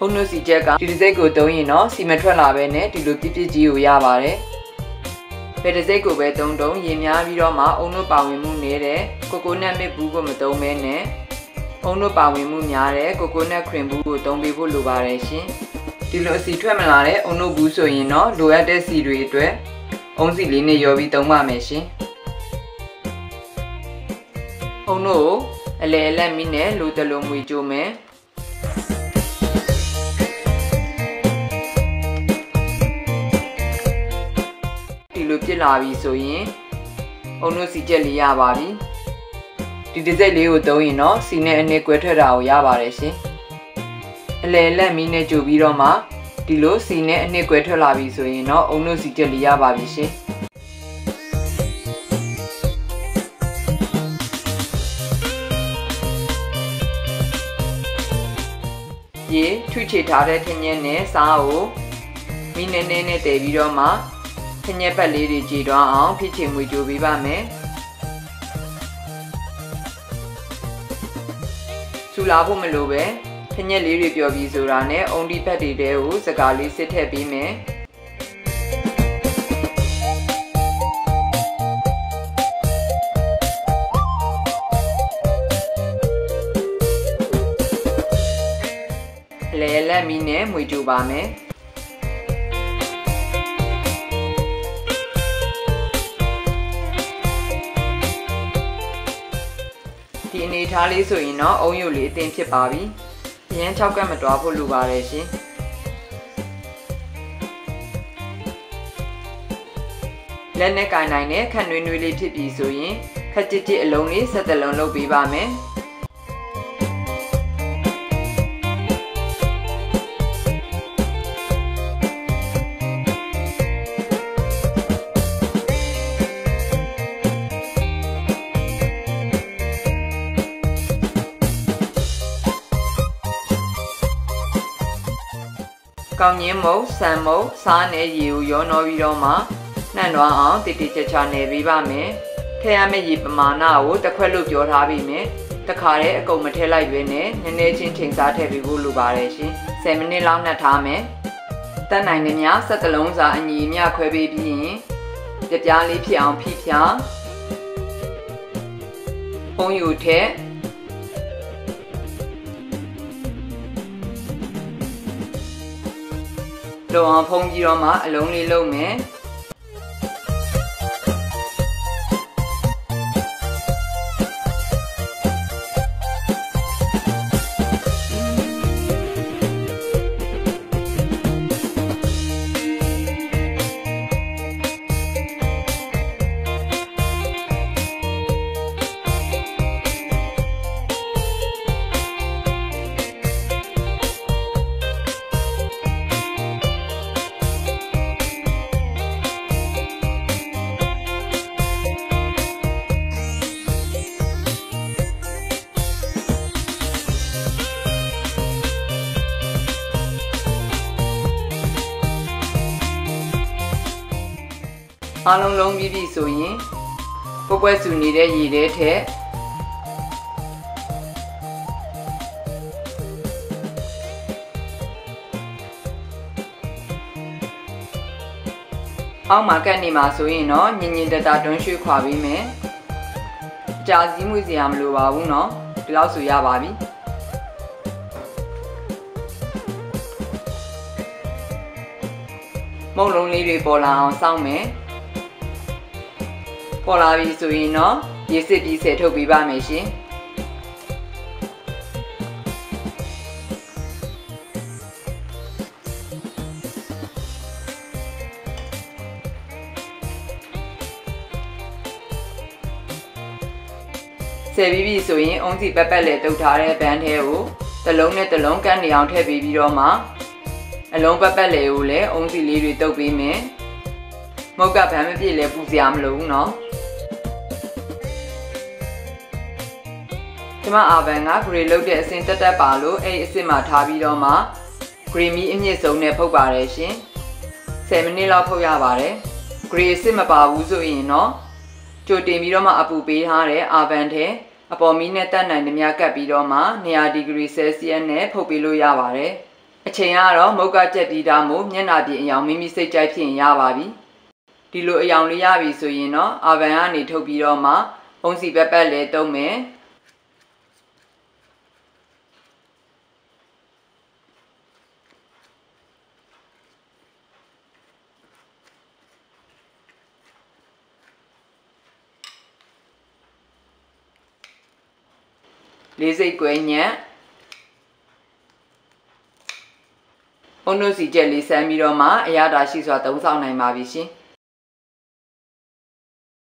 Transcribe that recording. Hono si jeka, Tiriseko Doino, Simetralabene, Tilupiji Yavare. Pereseko Bedondo, Yemia Viroma, Ono Pawimu Nere, Cocona me Bugomadomene, Ono Pawimu Yare, Cocona Crembu, Dombibu Lubareshi. Tilosi Tremelare, Ono Busoino, Luade Siduetue, Onziline Yobi Doma Meshi. Ono, Alele Mine, Lutalum Jome. Lavi so ye. Ono si jelly yababi. Did the leo doino, sine and equatorao yabaresi. Lele mine joviroma, dilo sine and equator lavi so yeno, ono si jelly yababishi. Ye, two chitare tenene sao, minene de viroma. Never lady Jido on pitching with you, Viva me. Sulabu Melove, Pena Lady of Vizurane, only Petty Deus, a galley set happy me. Lella Mine, with you, Bame. Charlie so in all you live in Chibabi. Yan Chakam a drop of Lubareshi. Lenek and I neck can really tip you so in. Catchy alone is at the Lono Biba men. Mo, Samo, San Yu, Yonoviroma, Nanwa, the teacher Chanevi Bame, Teame Yipamana, the Quellu Jorabi me, the Kare, Gomatella Vene, Nenagin Tingsate Vulubareshi, Seminilam Natame, the Nanina, Satalonza and Yinia Quebi, the Jali Pian Pipia, Oyute. Long Pongyoma, a lonely low man. Along long beauty so ye. Poquets you need a year tear. Almacani Masuino, Nini the Dadon Shukabi me. Jazzy Museum Luauno, Glausuya Babi. Molonly Bola on some me. Polavi Suino, yes, it is a toby by machine. Sevi Suin owns the pepper letter tare band hero, the long at the long can the out heavy Roma, a long pepper leule owns the lily toby me. Moga Pammy left Uziam Luno. Tima Avanga reloaded Santa Tapalo, a Simatabi Roma, creamy in his own Nepo Bareshi, Seminilla Poyavare, Grey Simababuzo Ino, Jodemiroma Abu Behare, Avante, Abominata Nandamiaka Bidoma, near degree Celsius, Popilo Yavare. Achayana, Moga Jetidamo, Yanadi, Yang Mimi say Jatin Yababi. Dilo Yang Liabi Soyeno, Avayani Tobiroma, Onsi Bepele Dome. Lazy Guenya Onosi Jelly Samiroma, Yada, she's what those are named.